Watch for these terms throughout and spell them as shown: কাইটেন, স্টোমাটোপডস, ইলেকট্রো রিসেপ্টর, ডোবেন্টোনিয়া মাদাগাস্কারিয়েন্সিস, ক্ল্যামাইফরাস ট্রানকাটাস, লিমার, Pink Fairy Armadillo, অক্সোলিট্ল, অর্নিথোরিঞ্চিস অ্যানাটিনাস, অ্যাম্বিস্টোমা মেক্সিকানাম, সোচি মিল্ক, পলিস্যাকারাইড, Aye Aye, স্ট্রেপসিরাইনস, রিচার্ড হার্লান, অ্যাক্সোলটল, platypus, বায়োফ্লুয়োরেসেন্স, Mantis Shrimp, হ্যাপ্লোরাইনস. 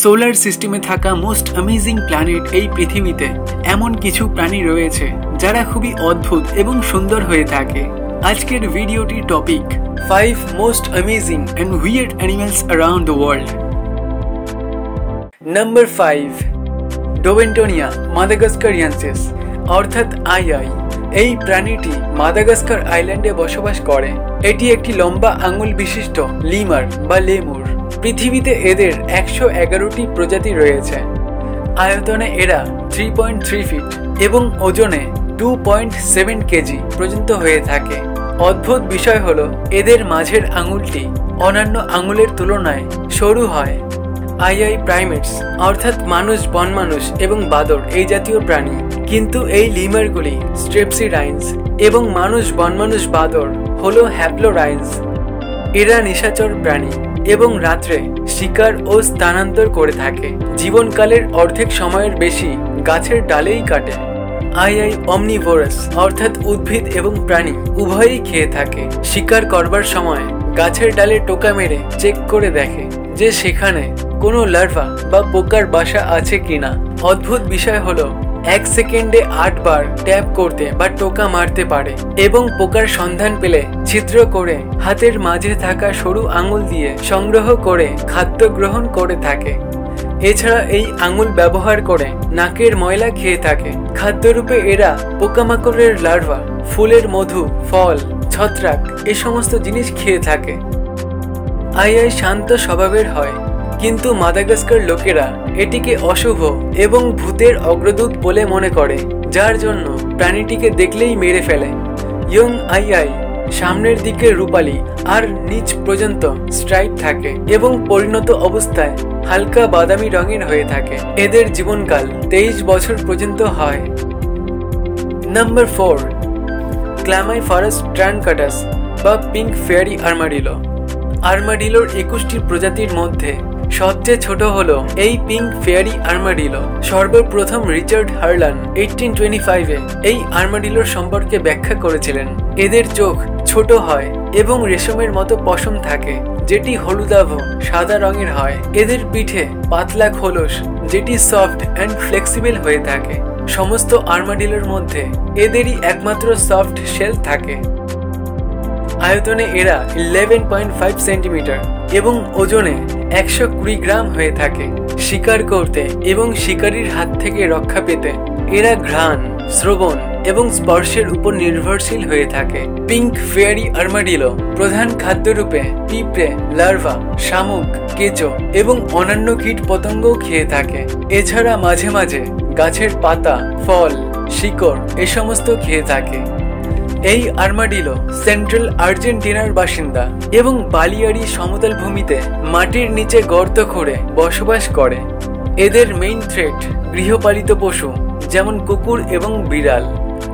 Solar সিস্টেমে থাকা most amazing planet এই পৃথিবীতে এমন কিছু প্রাণী রয়েছে যারা খুবই অদ্ভুত এবং সুন্দর হয়ে থাকে। আজকের ভিডিওটির topic 5 most amazing and weird animals around the world. Number 5 ডোবেন্টোনিয়া মাদাগাস্কারিয়েন্সিস অর্থাৎ আই আই। এই প্রাণীটি মাদাগাস্কার আইল্যান্ডে বসবাস করে। এটি একটি লম্বা আঙুল বিশিষ্ট লিমার বা লেমুর। পৃথিবীতে এদের 111টি প্রজাতি রয়েছে। আয়তনে এরা 3.3 ফিট এবং ওজনে 2.7 কেজি পর্যন্ত হয়ে থাকে। অদ্ভুত বিষয় হলো এদের মাঝের আঙুলটি অন্যান্য আঙুলের তুলনায় সরু হয়। আই আই প্রাইমেটস অর্থাৎ মানুষ, বনমানুষ এবং বাদর এই জাতীয় প্রাণী, কিন্তু এই লিমারগুলি স্ট্রেপসিরাইনস এবং মানুষ, বনমানুষ, বাদর হলো হ্যাপ্লোরাইনস। এরা নিশাচর প্রাণী এবং রাত্রে শিকার ও স্থানান্তর করে থাকে। জীবনকালের অর্ধেক সময়ের বেশি গাছের ডালেই কাটে। আই আই অমনিভোরাস অর্থাৎ উদ্ভিদ এবং প্রাণী উভয়ই খেয়ে থাকে। শিকার করবার সময় গাছের ডালে টোকা মেরে চেক করে দেখে যে সেখানে কোনো লার্ভা বা পোকার বাসা আছে কিনা। অদ্ভুত বিষয় হলো এক সেকেন্ডে 8 বার ট্যাপ করতে বা টোকা মারতে পারে এবং পোকার সন্ধান পেলে ছিদ্র করে হাতের মাঝে থাকা সরু আঙুল দিয়ে সংগ্রহ করে খাদ্য গ্রহণ করে থাকে। এছাড়া এই আঙুল ব্যবহার করে নাকের ময়লা খেয়ে থাকে। খাদ্যরূপে এরা পোকামাকড়ের লার্ভা, ফুলের মধু, ফল, ছত্রাক এ সমস্ত জিনিস খেয়ে থাকে। আই আই শান্ত স্বভাবের হয়, কিন্তু মাদাগাস্কার লোকেরা এটিকে অশুভ এবং ভূতের অগ্রদূত বলে মনে করে, যার জন্য প্রাণীটিকে দেখলেই মেরে ফেলে। ইয়ং আই আই সামনের দিকে রূপালী আর নিচ পর্যন্ত স্ট্রাইপ থাকে এবং পরিণত অবস্থায় হালকা বাদামি রঙের হয়ে থাকে। এদের জীবনকাল 23 বছর পর্যন্ত হয়। নাম্বার 4 ক্ল্যামাইফরাস ট্রানকাটাস বা পিঙ্ক ফেয়ারি আর্মাডিলো। আর্মাডিলোর 21টি প্রজাতির মধ্যে সবচেয়ে ছোট হলো এই পিঙ্ক ফেয়ারি আর্মাডিলো। সর্বপ্রথম রিচার্ড হার্লান 1825-এ এই আর্মাডিলোর সম্পর্কে ব্যাখ্যা করেছিলেন। এদের চোখ ছোট হয় এবং রেশমের মতো পশম থাকে, যেটি হলুদাভ সাদা রঙের হয়। এদের পিঠে পাতলা খোলস, যেটি সফট অ্যান্ড ফ্লেক্সিবল হয়ে থাকে। সমস্ত আর্মাডিলোর মধ্যে এদেরই একমাত্র সফট শেল থাকে। আয়তনে এরা 11.5 সেন্টিমিটার এবং ওজনে 120 গ্রাম হয়ে থাকে। শিকার করতে এবং শিকারীর হাত থেকে রক্ষা পেতে এরা ঘ্রাণ, শ্রবণ এবং স্পর্শের উপর নির্ভরশীল হয়ে থাকে। পিঙ্ক ফেয়ারি আর্মাডিলো প্রধান খাদ্যরূপে পিঁপড়ে, লার্ভা, শামুক, কেঁচো এবং অন্যান্য কীট পতঙ্গ খেয়ে থাকে। এছাড়া মাঝে মাঝে গাছের পাতা, ফল, শিকড় এ সমস্ত খেয়ে থাকে। এই আর্মাডিলো সেন্ট্রাল আর্জেন্টিনার বাসিন্দা এবং বালিয়াড়ি সমতল ভূমিতে মাটির নিচে গর্ত খুঁড়ে বসবাস করে। এদের মেইন থ্রেট গৃহপালিত পশু যেমন কুকুর এবং বিড়াল।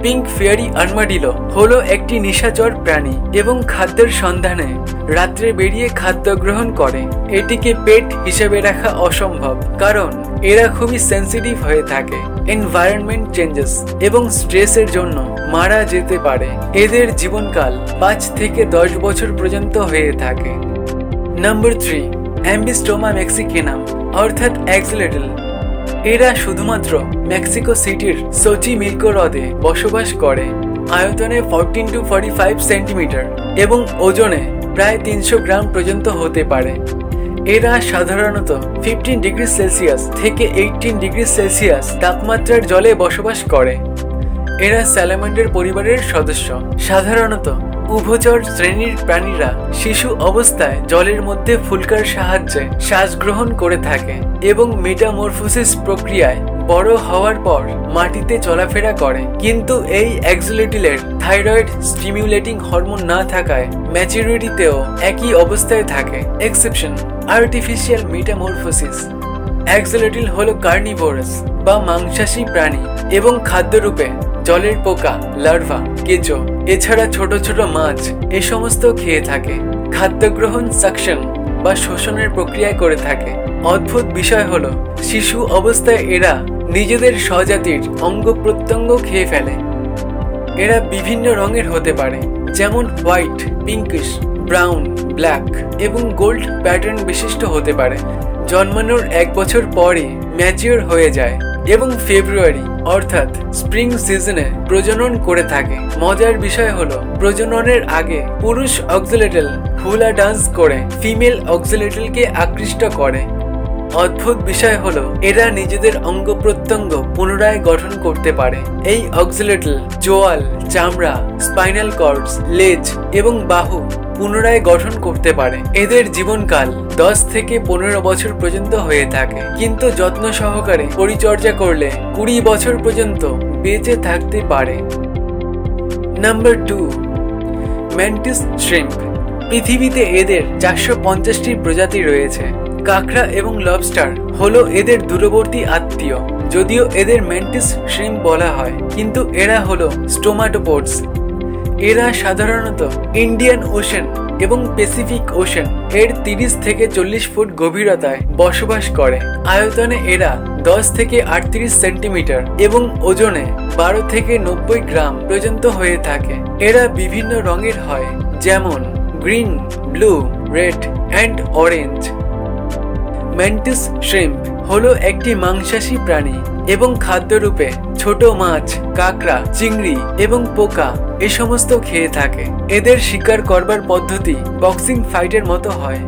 পিঙ্ক ফেয়ারি আর্মাডিলো হলো একটি নিশাচর প্রাণী এবং খাদ্যের সন্ধানে রাত্রে বেরিয়ে খাদ্য গ্রহণ করে। এটিকে পেট হিসেবে রাখা অসম্ভব, কারণ এরা খুবই সেন্সিটিভ হয়ে থাকে। এনভায়রনমেন্ট চেঞ্জেস এবং স্ট্রেসের জন্য মারা যেতে পারে। এদের জীবনকাল 5 থেকে 10 বছর পর্যন্ত হয়ে থাকে। নাম্বার 3 অ্যাম্বিস্টোমা মেক্সিকানাম অর্থাৎ অ্যাক্সোলটল। এরা শুধুমাত্র মেক্সিকো সিটির সোচি মিল্ক হ্রদে বসবাস করে। আয়তনে 14 to 45 সেন্টিমিটার এবং ওজনে প্রায় 300 গ্রাম পর্যন্ত হতে পারে। এরা সাধারণত 15 ডিগ্রি সেলসিয়াস থেকে 18 ডিগ্রি সেলসিয়াস তাপমাত্রার জলে বসবাস করে। এরা স্যালামান্ডার পরিবারের সদস্য। সাধারণত উভচর শ্রেণীর প্রাণীরা শিশু অবস্থায় জলের মধ্যে ফুলকার সাহায্যে শ্বাস গ্রহণ করে থাকে এবং মেটামরফোসিস প্রক্রিয়ায় বড় হওয়ার পর মাটিতে চলাফেরা করে। কিন্তু এই অ্যাক্সোলটলের থাইরয়েড স্টিমিউলেটিং হরমোন না থাকায় ম্যাচুরিটিতেও একই অবস্থায় থাকে। Exception artificial metamorphosis. অ্যাক্সোলটল হলো কার্নিভোরাস বা মাংসাশী প্রাণী এবং খাদ্যরূপে জলের পোকা, লার্ভা, কেঁচো এছাড়া ছোট ছোট মাছ এ সমস্ত খেয়ে থাকে। খাদ্য গ্রহণ সাকশন বা শোষণের প্রক্রিয়া করে থাকে। অদ্ভুত বিষয় হলো শিশু অবস্থায় এরা নিজেদের স্বজাতির অঙ্গ প্রত্যঙ্গ খেয়ে ফেলে। এরা বিভিন্ন রঙের হতে পারে, যেমন হোয়াইট, পিঙ্কিশ, ব্রাউন, ব্ল্যাক এবং গোল্ড প্যাটার্ন বিশিষ্ট হতে পারে। জন্মানোর এক বছর পরে ম্যাচিওর হয়ে যায় এবং ফেব্রুয়ারি অর্থাৎ স্প্রিং সিজনে প্রজনন করে থাকে। মজার বিষয় হলো প্রজননের আগে পুরুষ অক্সিলেটল হুলা ডান্স করে ফিমেল অক্সিলেটলকে আকৃষ্ট করে। অদ্ভুত বিষয় হলো এরা নিজেদের অঙ্গ প্রত্যঙ্গ পুনরায় গঠন করতে পারে। এই অক্সিলেটল জোয়াল, চামড়া, স্পাইনাল কর্ডস, লেজ এবং বাহু পুনরায় গঠন করতে পারে। এদের জীবনকাল 10 থেকে 15 বছর পর্যন্ত হয়ে থাকে, কিন্তু যত্ন সহকারে পরিচর্যা করলে 20 বছর পর্যন্ত বেঁচে থাকতে পারে। Number 2, mantis shrimp. পৃথিবীতে এদের 450টি প্রজাতি রয়েছে। কাঁকড়া এবং লবস্টার হলো এদের দূরবর্তী আত্মীয়, যদিও এদের ম্যান্টিস শ্রিম্প বলা হয়, কিন্তু এরা হলো স্টোমাটোপডস। এরা সাধারণত ইন্ডিয়ান ওশান এবং প্যাসিফিক ওশান এর 30 থেকে 40 ফুট গভীরতায় বসবাস করে। আয়তনে এরা 10 থেকে 38 সেন্টিমিটার এবং ওজনে 12 থেকে 90 গ্রাম পর্যন্ত হয়ে থাকে। এরা বিভিন্ন রঙের হয়, যেমন green, blue, red and orange. Mantis shrimp হলো একটি মাংসাশী প্রাণী এবং খাদ্যরূপে ছোট মাছ, কাঁকড়া, চিংড়ি এবং পোকা এ সমস্ত খেয়ে থাকে। এদের শিকার করবার পদ্ধতি বক্সিং ফাইটের মতো হয়।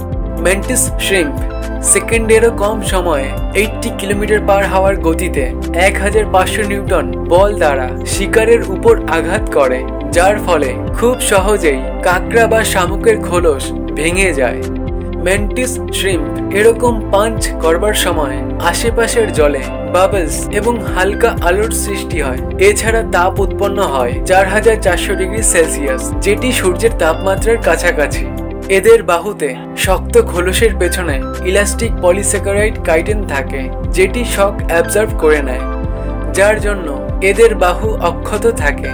ম্যান্টিস শ্রিম্প সেকেন্ডেরও কম সময়ে 80 কিলোমিটার পার হওয়ার গতিতে 1500 নিউটন বল দ্বারা শিকারের উপর আঘাত করে, যার ফলে খুব সহজেই কাঁকড়া বা শামুকের খোলস ভেঙে যায়। ম্যান্টিস শ্রিম্প এরকম পাঞ্চ করবার সময় আশেপাশের জলে বাবলস এবং হালকা আলোর সৃষ্টি হয়। এছাড়া তাপ উৎপন্ন হয় 4400 ডিগ্রি সেলসিয়াস, যেটি সূর্যের তাপমাত্রার কাছাকাছি। এদের বাহুতে শক্ত খোলসের পেছনে ইলাস্টিক পলিস্যাকারাইড কাইটেন থাকে, যেটি শক অ্যাবজর্ব করে নেয়, যার জন্য এদের বাহু অক্ষত থাকে।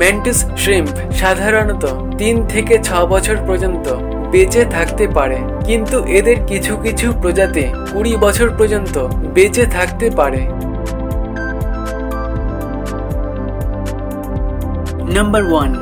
ম্যান্টিস শ্রিম্প সাধারণত 3 থেকে 6 বছর পর্যন্ত বেঁচে থাকতে পারে, কিন্তু এদের কিছু কিছু প্রজাতি 20 বছর পর্যন্ত বেঁচে থাকতে পারে। নাম্বার 1,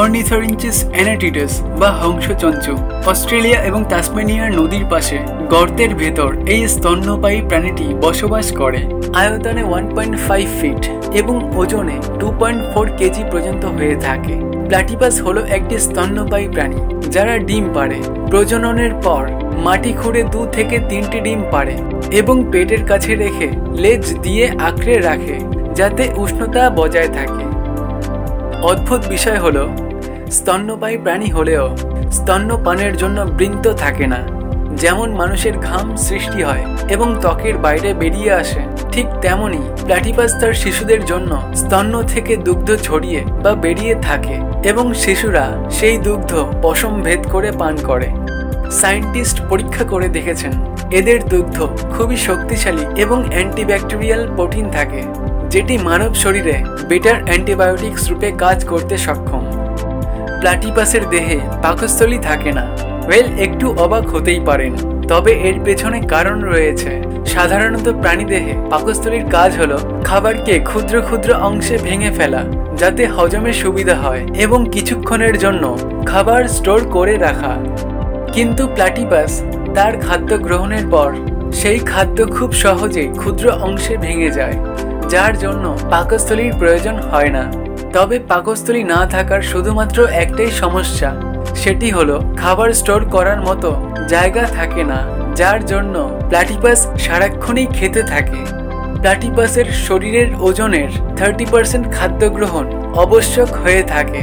অর্নিথোরিঞ্চিস অ্যানাটিনাস বা হংসচঞ্চু। অস্ট্রেলিয়া এবং তাসমানিয়ার নদীর পাশে গর্তের ভেতর এই স্তন্যপায়ী প্রাণীটি বসবাস করে। আয়তনে 1.5 ফিট এবং ওজনে 2.4 কেজি পর্যন্ত হয়ে থাকে। প্লাটিপাস হলো একটি স্তন্যপায়ী প্রাণী যারা ডিম পাড়ে। প্রজননের পর মাটি খুঁড়ে 2 থেকে 3টি ডিম পাড়ে এবং পেটের কাছে রেখে লেজ দিয়ে আঁকড়ে রাখে যাতে উষ্ণতা বজায় থাকে। অদ্ভুত বিষয় হলো স্তন্যপায়ী প্রাণী হলেও স্তন্যপানের জন্য বৃন্ত থাকে না। যেমন মানুষের ঘাম সৃষ্টি হয় এবং ত্বকের বাইরে বেরিয়ে আসে, ঠিক তেমনি প্লাটিপাস তার শিশুদের জন্য স্তন্য থেকে দুগ্ধ ছড়িয়ে বা বেরিয়ে থাকে এবং শিশুরা সেই দুগ্ধ পশম ভেদ করে পান করে। সায়েন্টিস্ট পরীক্ষা করে দেখেছেন এদের দুগ্ধ খুবই শক্তিশালী এবং অ্যান্টিব্যাকটেরিয়াল প্রোটিন থাকে, যেটি মানব শরীরে বেটার অ্যান্টিবায়োটিক্স রূপে কাজ করতে সক্ষম। প্লাটিপাসের দেহে পাকস্থলী থাকে না। একটু অবাক হতেই পারেন, তবে এর পেছনে কারণ রয়েছে। সাধারণত প্রাণীদেহে পাকস্থলীর কাজ হলো খাবারকে ক্ষুদ্র ক্ষুদ্র অংশে ভেঙে ফেলা যাতে হজমের সুবিধা হয় এবং কিছুক্ষণের জন্য খাবার স্টোর করে রাখা। কিন্তু প্লাটিপাস তার খাদ্য গ্রহণের পর সেই খাদ্য খুব সহজে ক্ষুদ্র অংশে ভেঙে যায়, যার জন্য পাকস্থলীর প্রয়োজন হয় না। তবে পাকস্থলী না থাকার শুধুমাত্র একটাই সমস্যা, সেটি হলো খাবার স্টোর করার মতো জায়গা থাকে না, যার জন্য প্লাটিপাস সারাক্ষণই খেতে থাকে। প্লাটিপাসের শরীরের ওজনের 30% খাদ্য গ্রহণ আবশ্যক হয়ে থাকে।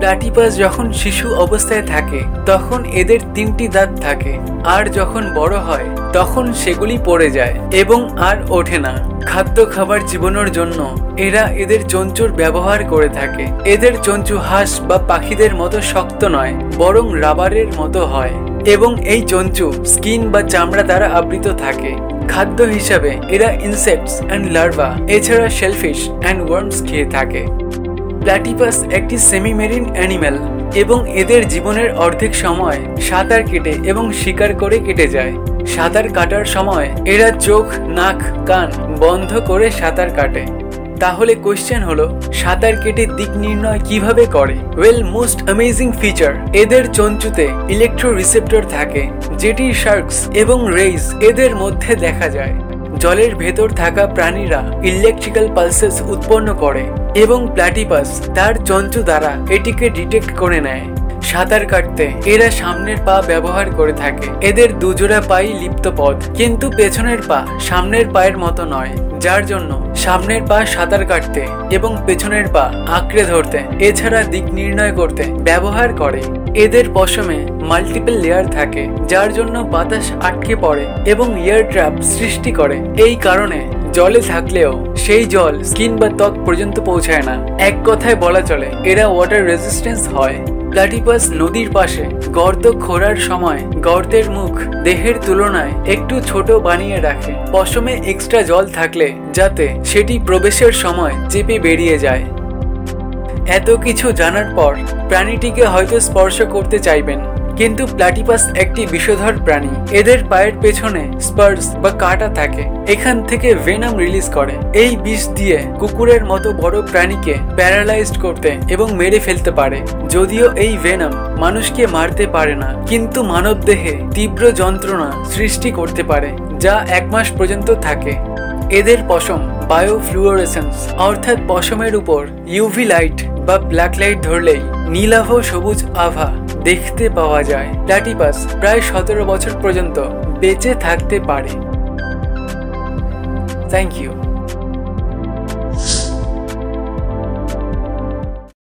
প্লাটিপাস যখন শিশু অবস্থায় থাকে তখন এদের 3টি দাঁত থাকে, আর যখন বড় হয় তখন সেগুলি পড়ে যায় এবং আর ওঠে না। খাদ্য খাবার জীবনের জন্য এরা এদের চঞ্চুর ব্যবহার করে থাকে। এদের চঞ্চু হাঁস বা পাখিদের মতো শক্ত নয়, বরং রাবারের মতো হয় এবং এই চঞ্চু স্কিন বা চামড়া দ্বারা আবৃত থাকে। খাদ্য হিসাবে এরা ইনসেক্টস অ্যান্ড লার্ভা, এছাড়া শেলফিশ অ্যান্ড ওয়ার্মস খেয়ে থাকে। প্লাটিপাস একটি সেমি মেরিন অ্যানিম্যাল এবং এদের জীবনের অর্ধেক সময় সাঁতার কেটে এবং শিকার করে কেটে যায়। সাঁতার কাটার সময় এরা চোখ, নাক, কান বন্ধ করে সাঁতার কাটে। তাহলে কোশ্চেন হলো সাঁতার কেটে দিক নির্ণয় কিভাবে করে? ওয়েল, মোস্ট অ্যামেজিং ফিচার, এদের চঞ্চুতে ইলেকট্রো রিসেপ্টর থাকে যেটি শার্কস এবং রেইস এদের মধ্যে দেখা যায়। জলের ভেতর থাকা প্রাণীরা ইলেকট্রিক্যাল পালসেস উৎপন্ন করে এবং প্লাটিপাস তার চঞ্চু দ্বারা এটিকে ডিটেক্ট করে নেয়। সাঁতার কাটতে এরা সামনের পা ব্যবহার করে থাকে। এদের দুজোড়া পাই লিপ্তপদ, কিন্তু পেছনের পা সামনের পায়ের মতো নয়, যার জন্য সামনের পা সাঁতার কাটতে এবং পেছনের পা আঁকড়ে ধরতে এছাড়া দিক নির্ণয় করতে ব্যবহার করে। এদের পশমে মাল্টিপল লেয়ার থাকে যার জন্য বাতাস আটকে পড়ে এবং এয়ার ট্র্যাপ সৃষ্টি করে। এই কারণে জলে থাকলেও সেই জল স্কিন বা ত্বক পর্যন্ত পৌঁছায় না। এক কথায় বলা চলে এরা ওয়াটার রেজিস্ট্যান্স হয়। প্লাটিপাস নদীর পাশে গর্ত খোঁড়ার সময় গর্তের মুখ দেহের তুলনায় একটু ছোট বানিয়ে রাখে পশমে এক্সট্রা জল থাকলে, যাতে সেটি প্রবেশের সময় চেপে বেরিয়ে যায়। এত কিছু জানার পর প্রাণীটিকে হয়তো স্পর্শ করতে চাইবেন, কিন্তু প্লাটিপাস একটি বিষধর প্রাণী। এদের পায়ের পেছনে স্পার্স বা কাঁটা থাকে, এখান থেকে ভেনম রিলিজ করে। এই বিষ দিয়ে কুকুরের মতো বড় প্রাণীকে প্যারালাইজড করতে এবং মেরে ফেলতে পারে। যদিও এই ভেনম মানুষকে মারতে পারে না, কিন্তু মানব দেহে তীব্র যন্ত্রণা সৃষ্টি করতে পারে, যা 1 মাস পর্যন্ত থাকে। এদের পশম বায়োফ্লুয়োরেসেন্স, অর্থাৎ পশমের উপর ইউভি লাইট বা ব্ল্যাক লাইট ধরলেই নীলাভ সবুজ আভা দেখতে পাওয়া যায়। প্লাটিপাস প্রায় 17 বছর পর্যন্ত বেঁচে থাকতে পারে। Thank you.